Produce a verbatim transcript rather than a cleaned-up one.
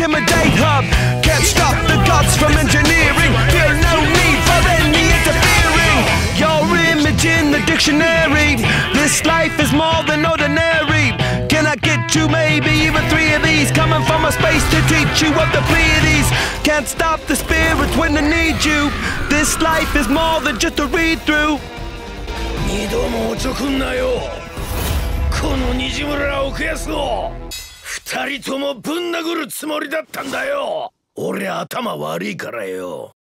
intimidate her. Can't stop the gods from engineering. Feel no need for any interfering. Your image in the dictionary. This life is more than ordinary. Can I get you maybe even three of these? Coming from a space to teach you of the Pleiades. Can't stop the spirits when they need you. This life is more than just a read-through. two人ともぶん殴るつもりだったんだよ。俺頭悪いからよ。